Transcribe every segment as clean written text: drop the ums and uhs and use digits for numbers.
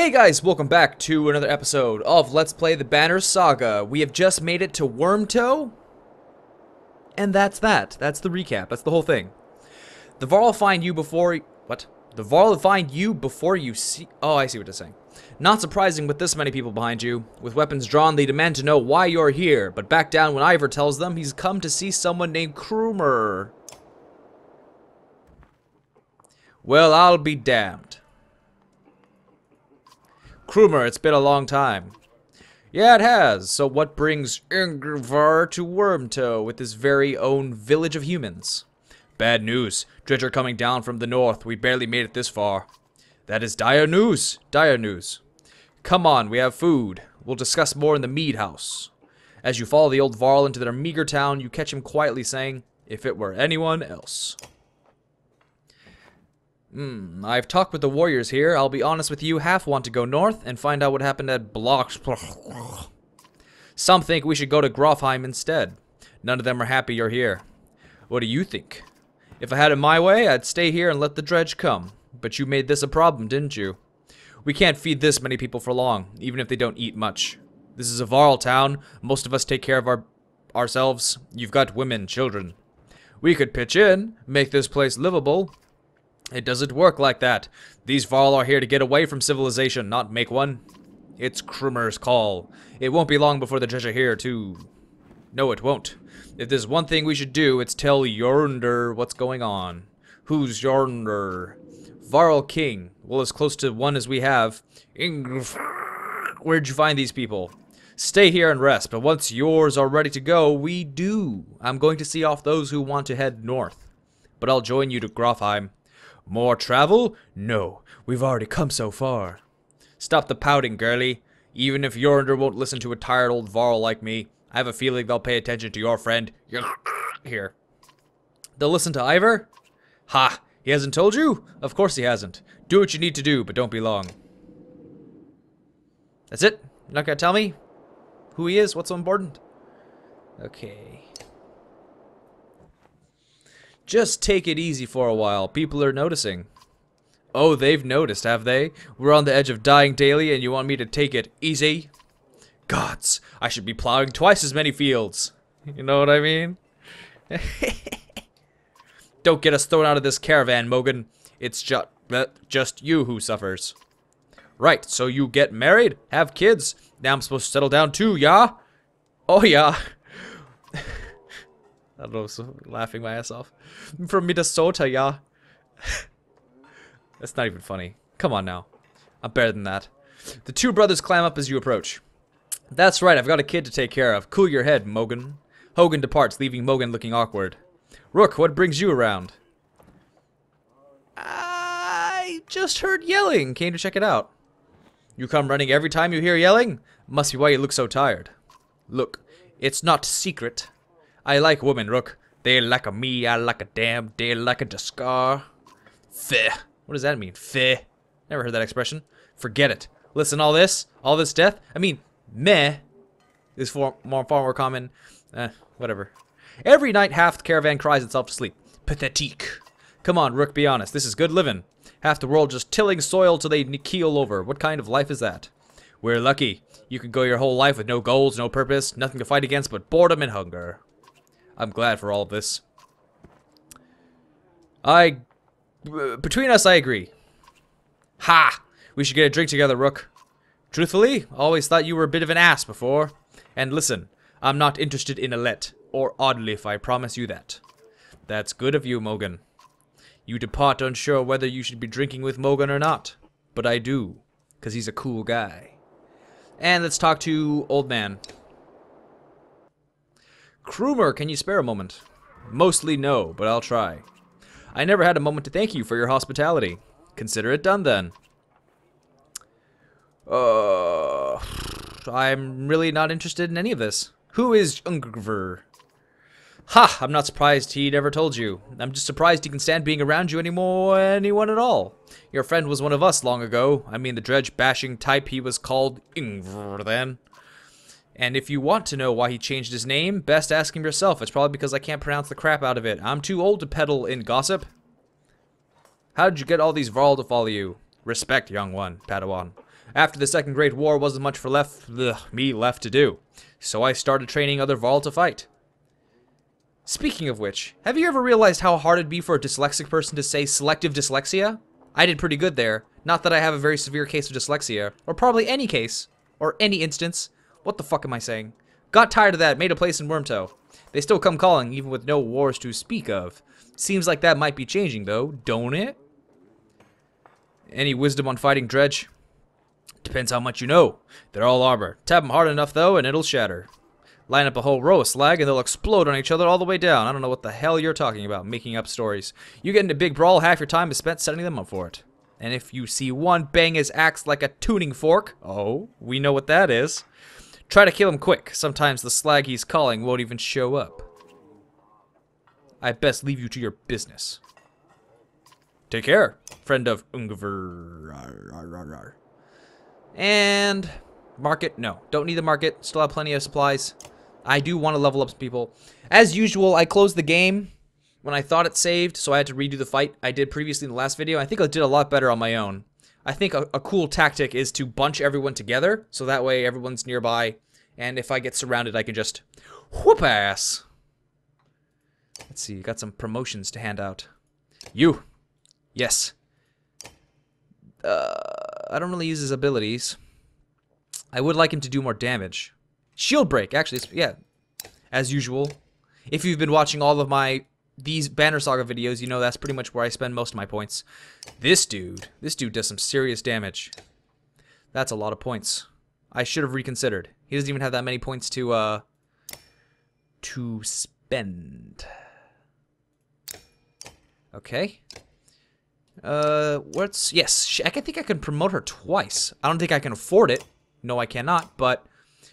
Hey guys, welcome back to another episode of Let's Play the Banner Saga. We have just made it to Wormtoe, and that's that. That's the recap. That's the whole thing. The Varl find you before... What? The Varl find you before you see... Oh, I see what they're saying. Not surprising with this many people behind you. With weapons drawn, they demand to know why you're here, but back down when Iver tells them he's come to see someone named Krumr. Well, I'll be damned. Krumer, it's been a long time. Yeah, it has. So what brings Ingvar to Wormtoe with his very own village of humans? Bad news. Dredger coming down from the north. We barely made it this far. That is dire news. Dire news. Come on, we have food. We'll discuss more in the mead house. As you follow the old Varl into their meager town, you catch him quietly saying, if it were anyone else. I've talked with the warriors here. I'll be honest with you, half want to go north and find out what happened at Bloch's. Some think we should go to Grofheim instead. None of them are happy you're here. What do you think? If I had it my way, I'd stay here and let the dredge come. But you made this a problem, didn't you? We can't feed this many people for long, even if they don't eat much. This is a Varl town. Most of us take care of ourselves. You've got women, children. We could pitch in, make this place livable. It doesn't work like that. These Varl are here to get away from civilization, not make one. It's Krumer's call. It won't be long before the judge are here, too. No, it won't. If there's one thing we should do, it's tell Jorundr what's going on. Who's Jorundr? Varl King. Well, as close to one as we have. Ingvr. Where'd you find these people? Stay here and rest, but once yours are ready to go, we do. I'm going to see off those who want to head north. But I'll join you to Grofheim. More travel? No, we've already come so far. Stop the pouting, girlie. Even if Jorundr won't listen to a tired old Varl like me, I have a feeling they'll pay attention to your friend here. They'll listen to Iver? Ha! He hasn't told you? Of course he hasn't. Do what you need to do, but don't be long. That's it? You're not gonna tell me who he is? What's so important? Okay. Just take it easy for a while. People are noticing. Oh, they've noticed, have they? We're on the edge of dying daily and you want me to take it easy? Gods, I should be plowing twice as many fields. You know what I mean? Don't get us thrown out of this caravan, Mogun. It's just you who suffers. Right, so you get married, have kids. Now I'm supposed to settle down too, yeah? Oh, yeah. I don't know, so laughing my ass off. From Minnesota, yeah. That's not even funny. Come on now. I'm better than that. The two brothers climb up as you approach. That's right, I've got a kid to take care of. Cool your head, Mogun. Hogun departs, leaving Mogun looking awkward. Rook, what brings you around? I just heard yelling. Came to check it out. You come running every time you hear yelling? Must be why you look so tired. Look, it's not secret. I like women, Rook. They like a me, I like a damn, they like a discar. Feh. What does that mean? Feh. Never heard that expression. Forget it. Listen, all this death. I mean, meh is far more common. Whatever. Every night, half the caravan cries itself to sleep. Pathetique. Come on, Rook, be honest. This is good living. Half the world just tilling soil till they keel over. What kind of life is that? We're lucky. You can go your whole life with no goals, no purpose, nothing to fight against but boredom and hunger. I'm glad for all of this. Between us, I agree. Ha! We should get a drink together, Rook. Truthfully, always thought you were a bit of an ass before. And listen, I'm not interested in Alette or Oddleif, I promise you that. That's good of you, Mogun. You depart unsure whether you should be drinking with Mogun or not. But I do, because he's a cool guy. And let's talk to old man. Krumer, can you spare a moment? Mostly no, but I'll try. I never had a moment to thank you for your hospitality. Consider it done then. I'm really not interested in any of this. Who is Ungver? Ha! I'm not surprised he never told you. I'm just surprised he can stand being around you anyone at all. Your friend was one of us long ago. I mean the dredge-bashing type, he was called Ingvr then. And if you want to know why he changed his name, best ask him yourself. It's probably because I can't pronounce the crap out of it. I'm too old to peddle in gossip. How did you get all these Varl to follow you? Respect, young one, Padawan. After the Second Great War, wasn't much for me left to do. So I started training other Varl to fight. Speaking of which, have you ever realized how hard it'd be for a dyslexic person to say selective dyslexia? I did pretty good there. Not that I have a very severe case of dyslexia, or probably any case, or any instance. What the fuck am I saying? Got tired of that, made a place in Wormtoe. They still come calling, even with no wars to speak of. Seems like that might be changing, though, don't it? Any wisdom on fighting Dredge? Depends how much you know. They're all armor. Tap them hard enough, though, and it'll shatter. Line up a whole row of slag, and they'll explode on each other all the way down. I don't know what the hell you're talking about, making up stories. You get into a big brawl, half your time is spent setting them up for it. And if you see one bang his axe like a tuning fork, oh, we know what that is. Try to kill him quick. Sometimes the slag he's calling won't even show up. I'd best leave you to your business. Take care, friend of Ungver. And market? No, don't need the market. Still have plenty of supplies. I do want to level up some people. As usual, I closed the game when I thought it saved, so I had to redo the fight I did previously in the last video. I think I did a lot better on my own. I think a cool tactic is to bunch everyone together, so that way everyone's nearby, and if I get surrounded, I can just whoop ass. Let's see, got some promotions to hand out. You. Yes. I don't really use his abilities. I would like him to do more damage. Shield break, actually, yeah. As usual. If you've been watching all of these Banner Saga videos, you know that's pretty much where I spend most of my points. This dude does some serious damage. That's a lot of points. I should have reconsidered. He doesn't even have that many points to spend. Okay. I think I can promote her twice. I don't think I can afford it. No, I cannot, but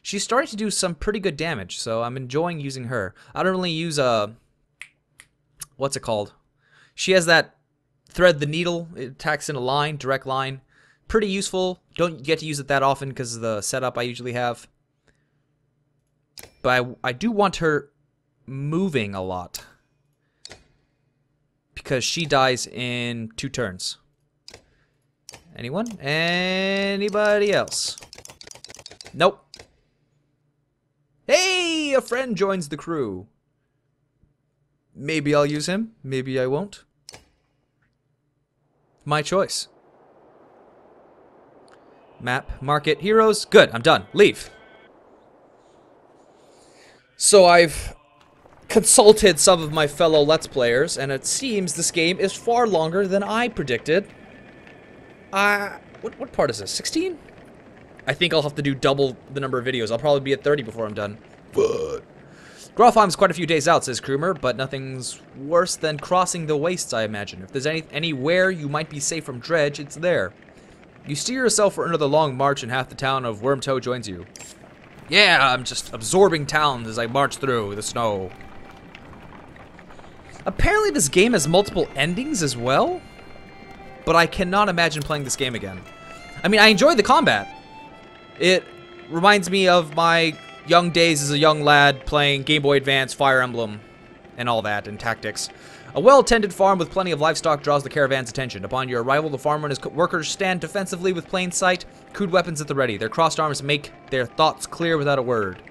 she's starting to do some pretty good damage, so I'm enjoying using her. I don't really use what's it called? She has that thread the needle. It attacks in a line, direct line. Pretty useful. Don't get to use it that often because of the setup I usually have. But I do want her moving a lot. Because she dies in 2 turns. Anyone? Anybody else? Nope. Hey! A friend joins the crew. Maybe I'll use him. Maybe I won't. My choice. Map, market, heroes. Good, I'm done. Leave. So I've consulted some of my fellow Let's Players, and it seems this game is far longer than I predicted. What part is this? 16? I think I'll have to do double the number of videos. I'll probably be at 30 before I'm done. But Grofheim's quite a few days out, says Krumer, but nothing's worse than crossing the wastes, I imagine. If there's anywhere you might be safe from Dredge, it's there. You steer yourself for another long march and half the town of Wormtoe joins you. Yeah, I'm just absorbing towns as I march through the snow. Apparently this game has multiple endings as well, but I cannot imagine playing this game again. I mean, I enjoy the combat. It reminds me of my young days as a young lad playing Game Boy Advance, Fire Emblem, and all that, and Tactics. A well-tended farm with plenty of livestock draws the caravan's attention. Upon your arrival, the farmer and his workers stand defensively with plain sight, crude weapons at the ready. Their crossed arms make their thoughts clear without a word.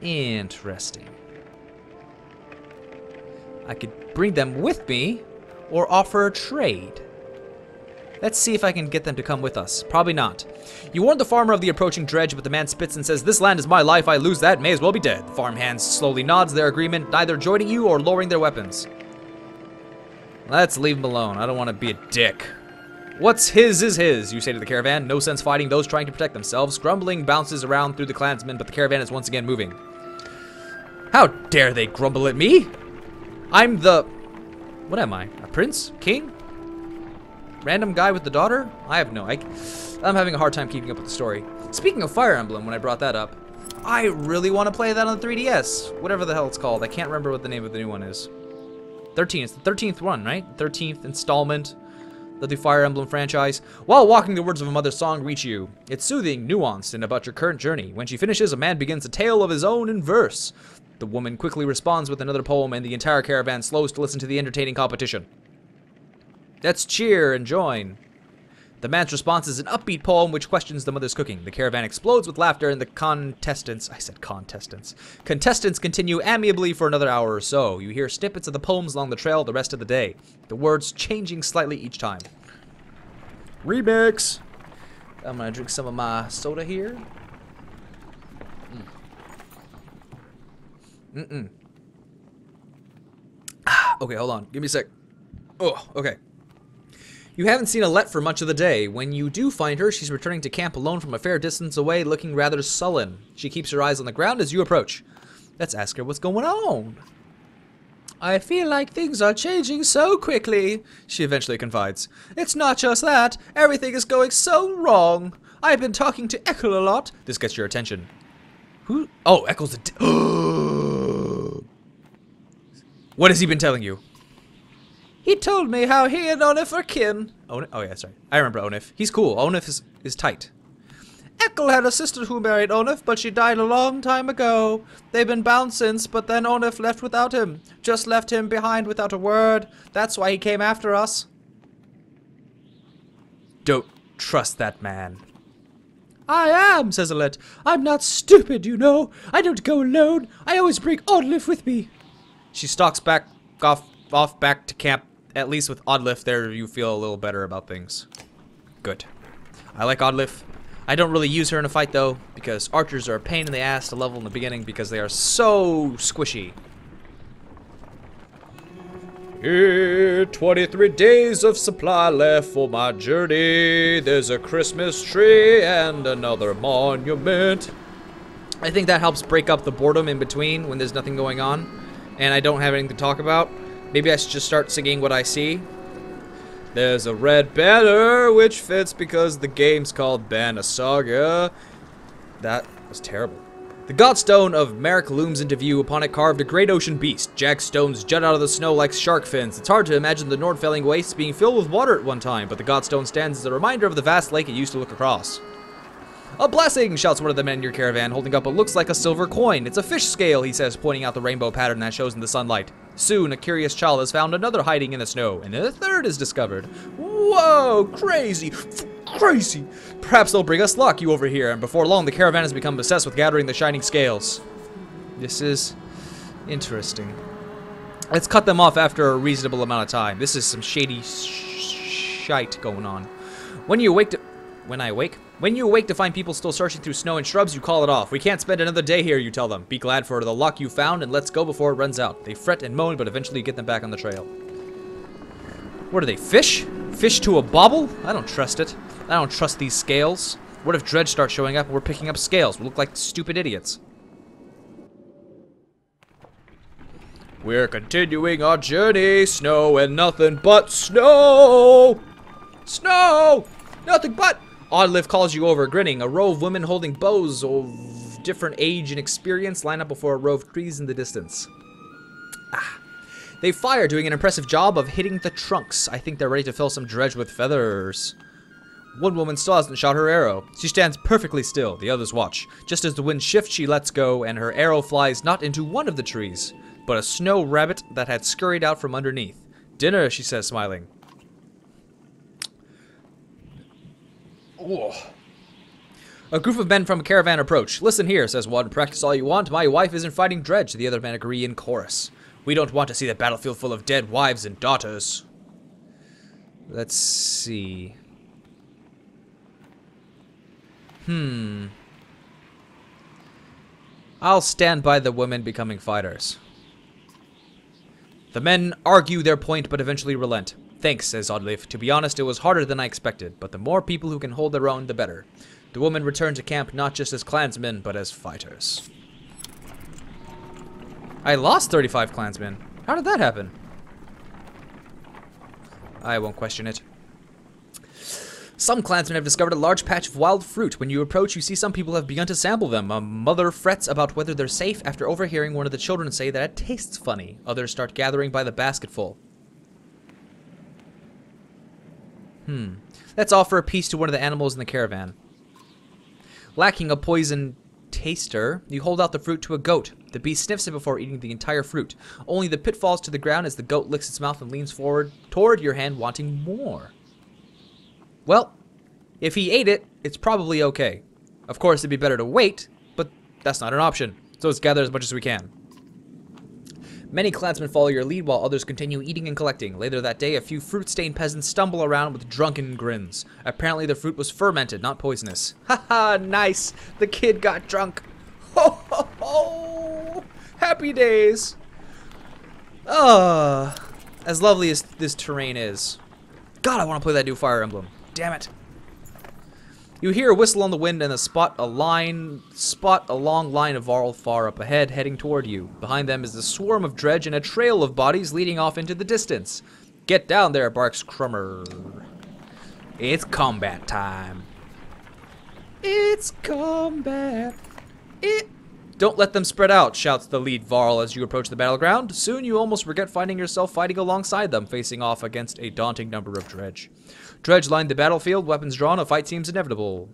Interesting. I could bring them with me, or offer a trade. Let's see if I can get them to come with us. Probably not. You warn the farmer of the approaching Dredge, but the man spits and says, "This land is my life. I lose that. May as well be dead." The farmhands slowly nods their agreement, neither joining you or lowering their weapons. Let's leave him alone. I don't want to be a dick. What's his is his, you say to the caravan. No sense fighting those trying to protect themselves. Grumbling bounces around through the clansmen, but the caravan is once again moving. How dare they grumble at me? I'm the... What am I? A prince? King? Random guy with the daughter? I have no idea. I'm having a hard time keeping up with the story. Speaking of Fire Emblem, when I brought that up, I really want to play that on the 3DS. Whatever the hell it's called. I can't remember what the name of the new one is. 13. It's the 13th one, right? 13th installment of the Fire Emblem franchise. While walking, the words of a mother's song reach you. It's soothing, nuanced, and about your current journey. When she finishes, a man begins a tale of his own in verse. The woman quickly responds with another poem, and the entire caravan slows to listen to the entertaining competition. Let's cheer and join. The man's response is an upbeat poem which questions the mother's cooking. The caravan explodes with laughter and the contestants continue amiably for another hour or so. You hear snippets of the poems along the trail the rest of the day, the words changing slightly each time. Remix! I'm gonna drink some of my soda here. Okay, hold on. Give me a sec. Oh, okay. You haven't seen Alette for much of the day. When you do find her, she's returning to camp alone from a fair distance away, looking rather sullen. She keeps her eyes on the ground as you approach. Let's ask her what's going on. I feel like things are changing so quickly, she eventually confides. It's not just that. Everything is going so wrong. I've been talking to Ekkill a lot. This gets your attention. Who? Oh, Ekkill's What has he been telling you? He told me how he and Onef are kin. Oh yeah, sorry. I remember Onef. He's cool. Onef is tight. Ekkill had a sister who married Onef, but she died a long time ago. They've been bound since, but then Onef left without him. Just left him behind without a word. That's why he came after us. Don't trust that man. I am, says Alette. I'm not stupid, you know. I don't go alone. I always bring Oddleif with me. She stalks off back to camp. At least with Oddleif there, you feel a little better about things. Good. I like Oddleif. I don't really use her in a fight, though, because archers are a pain in the ass to level in the beginning because they are so squishy. Here, 23 days of supply left for my journey. There's a Christmas tree and another monument. I think that helps break up the boredom in between when there's nothing going on and I don't have anything to talk about. Maybe I should just start singing what I see. There's a red banner, which fits because the game's called Banner Saga. That was terrible. The Godstone of Merrick looms into view. Upon it carved a great ocean beast. Jagged stones jut out of the snow like shark fins. It's hard to imagine the Nordfelling wastes being filled with water at one time, but the Godstone stands as a reminder of the vast lake it used to look across. A blessing, shouts one of the men in your caravan, holding up what looks like a silver coin. It's a fish scale, he says, pointing out the rainbow pattern that shows in the sunlight. Soon, a curious child has found another hiding in the snow, and then a third is discovered. Whoa, crazy, crazy. Perhaps they'll bring us luck, you over here, and before long, the caravan has become obsessed with gathering the shining scales. This is interesting. Let's cut them off after a reasonable amount of time. This is some shady shite going on. When you awake to find people still searching through snow and shrubs, you call it off. We can't spend another day here, you tell them. Be glad for the luck you found and let's go before it runs out. They fret and moan, but eventually you get them back on the trail. What are they, fish? Fish to a bobble? I don't trust it. I don't trust these scales. What if Dredge starts showing up and we're picking up scales? We look like stupid idiots. We're continuing our journey. Snow and nothing but snow! Snow! Nothing but... Oddleif calls you over, grinning. A row of women holding bows of different age and experience line up before a row of trees in the distance. They fire, doing an impressive job of hitting the trunks. I think they're ready to fill some dredge with feathers. One woman still hasn't shot her arrow. She stands perfectly still. The others watch. Just as the wind shifts, she lets go, and her arrow flies not into one of the trees, but a snow rabbit that had scurried out from underneath. Dinner, she says, smiling. Ooh. A group of men from a caravan approach. Listen here, says one. Practice all you want. My wife isn't fighting Dredge. The other men agree in chorus. We don't want to see the battlefield full of dead wives and daughters. Let's see. I'll stand by the women becoming fighters. The men argue their point, but eventually relent. Thanks, says Oddleif. To be honest, it was harder than I expected, but the more people who can hold their own, the better. The women return to camp not just as clansmen, but as fighters. I lost 35 clansmen. How did that happen? I won't question it. Some clansmen have discovered a large patch of wild fruit. When you approach, you see some people have begun to sample them. A mother frets about whether they're safe after overhearing one of the children say that it tastes funny. Others start gathering by the basketful. Let's offer a piece to one of the animals in the caravan. Lacking a poison taster, you hold out the fruit to a goat. The beast sniffs it before eating the entire fruit. Only the pit falls to the ground as the goat licks its mouth and leans forward toward your hand, wanting more. Well, If he ate it, it's probably okay. Of course, it'd be better to wait, but that's not an option. So let's gather as much as we can. Many clansmen follow your lead while others continue eating and collecting. Later that day, a few fruit-stained peasants stumble around with drunken grins. Apparently the fruit was fermented, not poisonous. Haha, nice! The kid got drunk. Ho ho ho! Happy days! As lovely as this terrain is. God, I want to play that new Fire Emblem. Damn it. You hear a whistle on the wind and a long line of Varl far up ahead, heading toward you. Behind them is the swarm of Dredge and a trail of bodies leading off into the distance. Get down there, barks Krumr. It's combat time. It's combat. Don't let them spread out, shouts the lead Varl as you approach the battleground. Soon you almost regret finding yourself fighting alongside them, facing off against a daunting number of Dredge. Dredge lined the battlefield, weapons drawn, a fight seems inevitable.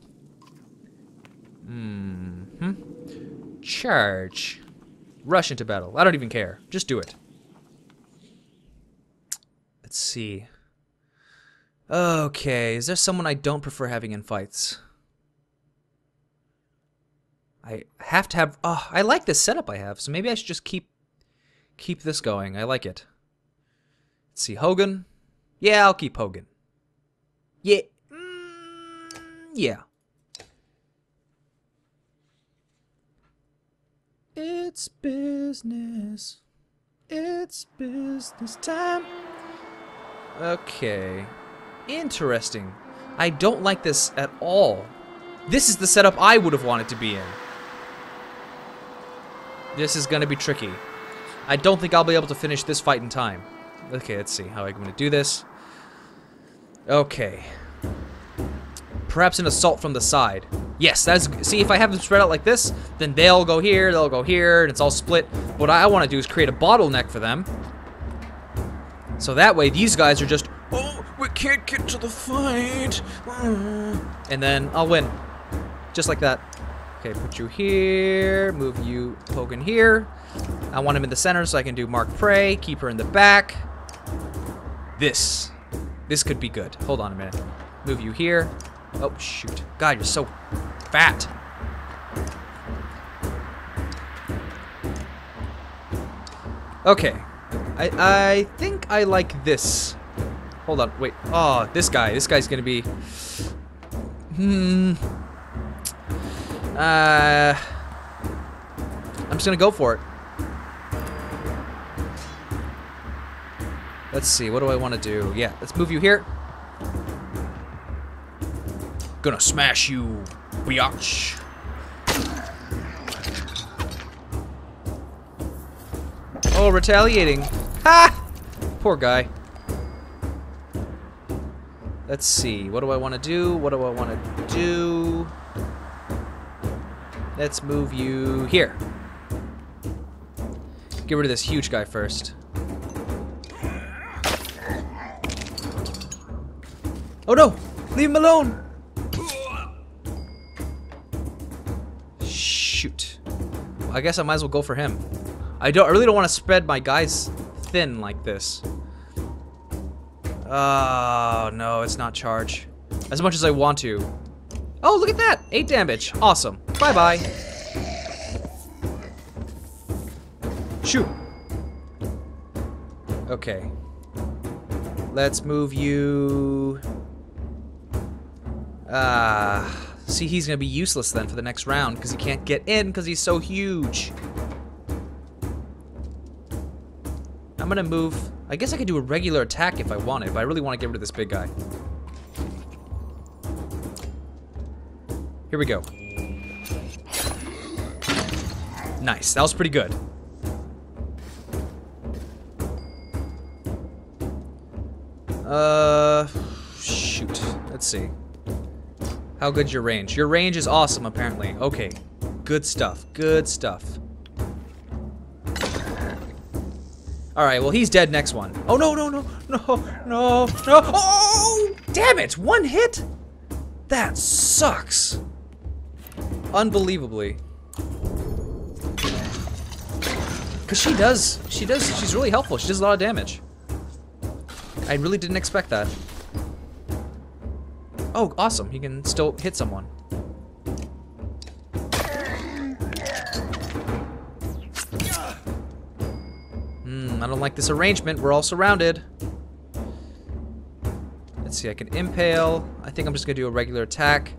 Charge. Rush into battle. I don't even care. Just do it. Let's see. Okay, is there someone I don't prefer having in fights? I have to have... Oh, I like this setup I have, so maybe I should just keep this going. I like it. Let's see, Hogun. Yeah, I'll keep Hogun. Yeah. Yeah. It's business. It's business time. Okay. Interesting. I don't like this at all. This is the setup I would have wanted to be in. This is going to be tricky. I don't think I'll be able to finish this fight in time. Okay, let's see how I'm going to do this. Okay. Perhaps an assault from the side. Yes, that's... See, if I have them spread out like this, then they'll go here, and it's all split. What I want to do is create a bottleneck for them. So that way, these guys are just... Oh, we can't get to the fight! And then I'll win. Just like that. Okay, put you here. Move you, Hogan, here. I want him in the center so I can do Mark Prey. Keep her in the back. This could be good. Hold on a minute. Move you here. Oh, shoot. God, you're so fat. Okay. I think I like this. Hold on. Wait. Oh, this guy. This guy's going to be... I'm just going to go for it. Let's see. What do I want to do? Yeah. Let's move you here. Gonna smash you, biatch. Oh, retaliating. Ha! Poor guy. Let's see. What do I want to do? What do I want to do? Let's move you here. Get rid of this huge guy first. Oh no! Leave him alone! Shoot. I guess I might as well go for him. I really don't want to spread my guys thin like this. Oh, no, it's not charge. As much as I want to. Oh, look at that! 8 damage. Awesome. Bye-bye. Shoot. Okay. Let's move you... see, he's going to be useless then for the next round, because he can't get in because he's so huge. I'm going to move... I guess I could do a regular attack if I wanted, but I really want to get rid of this big guy. Here we go. Nice. That was pretty good. Shoot. Let's see. How good's your range? Your range is awesome, apparently. Okay. Good stuff. Good stuff. Alright, well, he's dead next one. Oh, no, no, no, no, no, no. Oh, damn it. One hit? That sucks. Unbelievably. Because she's really helpful. She does a lot of damage. I really didn't expect that. Oh, awesome. He can still hit someone. I don't like this arrangement. We're all surrounded. Let's see. I can impale. I think I'm just going to do a regular attack.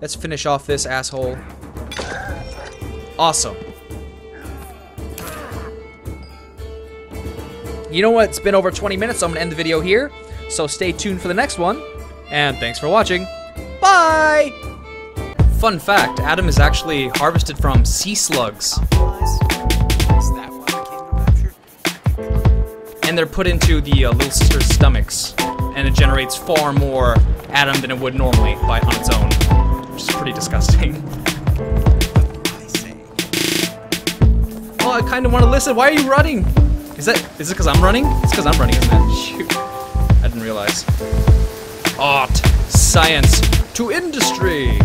Let's finish off this asshole. Awesome. You know what? It's been over 20 minutes, so I'm going to end the video here. So stay tuned for the next one. And thanks for watching. Bye! Fun fact, Adam is actually harvested from sea slugs. And they're put into the little sister's stomachs. And it generates far more Adam than it would normally by on its own. Which is pretty disgusting. Oh, I kind of want to listen. Why are you running? Is it because I'm running? It's because I'm running, isn't it? Shoot. I didn't realize. Art, science, to industry.